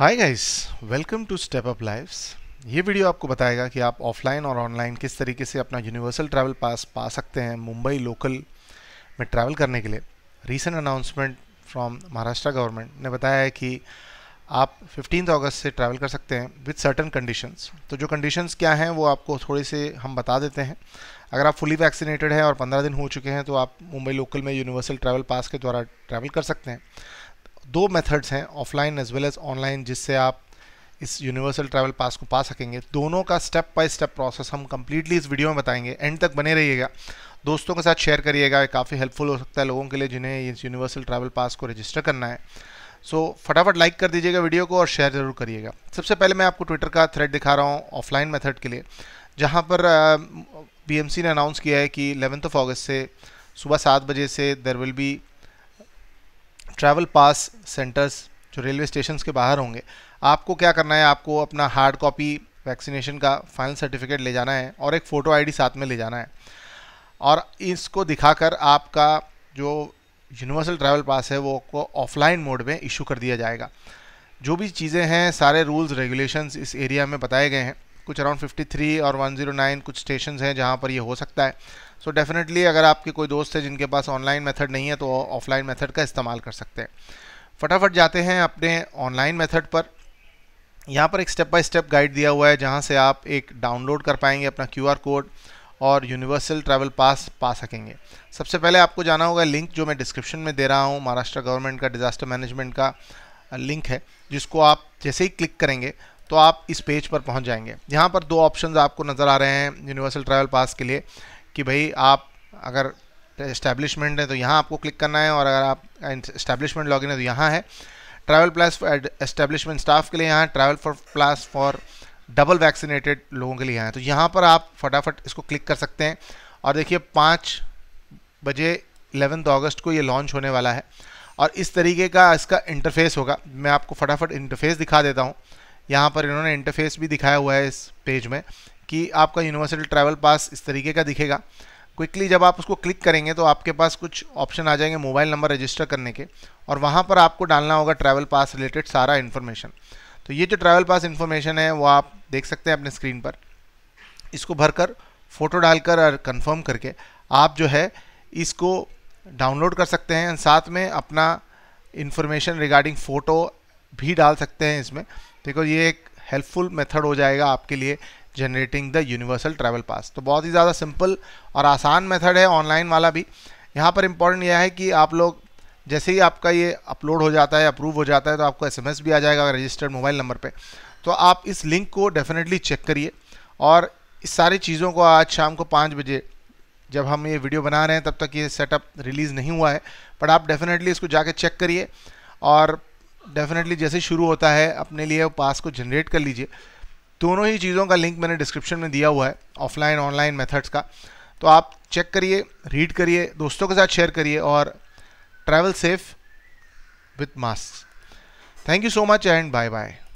Hi guys, welcome to StepUpLives। ये video आपको बताएगा कि आप ऑफलाइन और ऑनलाइन किस तरीके से अपना यूनिवर्सल ट्रैवल पास पा सकते हैं मुंबई लोकल में ट्रैवल करने के लिए। Recent announcement from Maharashtra government ने बताया है कि आप 15 अगस्त से ट्रैवल कर सकते हैं विद सर्टन कंडीशंस। तो जो कंडीशंस क्या हैं वो आपको थोड़े से हम बता देते हैं। अगर आप फुली वैक्सीनेटेड हैं और 15 दिन हो चुके हैं तो आप मुंबई लोकल में यूनिवर्सल ट्रैवल पास के द्वारा ट्रैवल कर सकते हैं। दो मेथड्स हैं, offline as well as online, जिससे आप इस यूनिवर्सल ट्रैवल पास को पा सकेंगे। दोनों का स्टेप बाय स्टेप प्रोसेस हम कंप्लीटली इस वीडियो में बताएंगे। एंड तक बने रहिएगा, दोस्तों के साथ शेयर करिएगा, काफ़ी हेल्पफुल हो सकता है लोगों के लिए जिन्हें इस यूनिवर्सल ट्रैवल पास को रजिस्टर करना है। सो फटाफट लाइक कर दीजिएगा वीडियो को और शेयर ज़रूर करिएगा। सबसे पहले मैं आपको ट्विटर का थ्रेड दिखा रहा हूँ ऑफलाइन मेथड के लिए, जहाँ पर BMC ने अनाउंस किया है कि 11 अगस्त से सुबह 7 बजे से there will be travel pass centres जो रेलवे स्टेशंस के बाहर होंगे। आपको क्या करना है, आपको अपना हार्ड कॉपी वैक्सीनेशन का फाइनल सर्टिफिकेट ले जाना है और एक फ़ोटो आईडी साथ में ले जाना है, और इसको दिखाकर आपका जो यूनिवर्सल ट्रैवल पास है वो आपको ऑफलाइन मोड में इशू कर दिया जाएगा। जो भी चीज़ें हैं, सारे रूल्स रेगुलेशंस इस एरिया में बताए गए हैं। कुछ अराउंड 53 और 109 कुछ स्टेशन हैं जहाँ पर ये हो सकता है। सो डेफिनेटली अगर आपके कोई दोस्त है जिनके पास ऑनलाइन मेथड नहीं है तो ऑफलाइन मेथड का इस्तेमाल कर सकते हैं। फटाफट जाते हैं अपने ऑनलाइन मेथड पर। यहाँ पर एक स्टेप बाय स्टेप गाइड दिया हुआ है जहाँ से आप एक डाउनलोड कर पाएंगे अपना QR कोड और यूनिवर्सल ट्रैवल पास पा सकेंगे। सबसे पहले आपको जाना होगा लिंक जो मैं डिस्क्रिप्शन में दे रहा हूँ, महाराष्ट्र गवर्नमेंट का डिज़ास्टर मैनेजमेंट का लिंक है, जिसको आप जैसे ही क्लिक करेंगे तो आप इस पेज पर पहुँच जाएंगे। यहाँ पर दो ऑप्शंस आपको नज़र आ रहे हैं यूनिवर्सल ट्रैवल पास के लिए कि भाई आप अगर एस्टैब्लिशमेंट है तो यहाँ आपको क्लिक करना है, और अगर आप एस्टैब्लिशमेंट लॉगिन है तो यहाँ है ट्रैवल प्लास एस्टैब्लिशमेंट स्टाफ के लिए, यहाँ travel for pass for double vaccinated लोगों के लिए यहाँ है। तो यहाँ पर आप फटाफट इसको क्लिक कर सकते हैं और देखिए 5 बजे 11 अगस्त को ये लॉन्च होने वाला है और इस तरीके का इसका इंटरफेस होगा। मैं आपको फटाफट इंटरफेस दिखा देता हूँ। यहाँ पर इन्होंने इंटरफेस भी दिखाया हुआ है इस पेज में कि आपका यूनिवर्सल ट्रैवल पास इस तरीके का दिखेगा। क्विकली जब आप उसको क्लिक करेंगे तो आपके पास कुछ ऑप्शन आ जाएंगे मोबाइल नंबर रजिस्टर करने के, और वहाँ पर आपको डालना होगा ट्रैवल पास रिलेटेड सारा इन्फॉर्मेशन। तो ये जो ट्रैवल पास इन्फॉर्मेशन है वो आप देख सकते हैं अपने स्क्रीन पर। इसको भरकर फ़ोटो डालकर और कन्फर्म करके आप जो है इसको डाउनलोड कर सकते हैं, और साथ में अपना इन्फॉर्मेशन रिगार्डिंग फ़ोटो भी डाल सकते हैं इसमें। देखो ये एक हेल्पफुल मेथड हो जाएगा आपके लिए generating the universal travel pass. तो बहुत ही ज़्यादा सिंपल और आसान मेथड है ऑनलाइन वाला भी। यहाँ पर इम्पॉर्टेंट यह है कि आप लोग जैसे ही आपका ये अपलोड हो जाता है, अप्रूव हो जाता है, तो आपको SMS भी आ जाएगा रजिस्टर्ड मोबाइल नंबर पे। तो आप इस लिंक को डेफिनेटली चेक करिए, और इस सारी चीज़ों को आज शाम को 5 बजे जब हम ये वीडियो बना रहे हैं तब तक ये सेटअप रिलीज़ नहीं हुआ है, बट आप डेफिनेटली इसको जाके चेक करिए और डेफिनेटली जैसे शुरू होता है अपने लिए पास को जनरेट कर लीजिए। दोनों ही चीज़ों का लिंक मैंने डिस्क्रिप्शन में दिया हुआ है ऑफलाइन ऑनलाइन मेथड्स का। तो आप चेक करिए, रीड करिए, दोस्तों के साथ शेयर करिए, और travel safe with mask. Thank you so much and bye bye.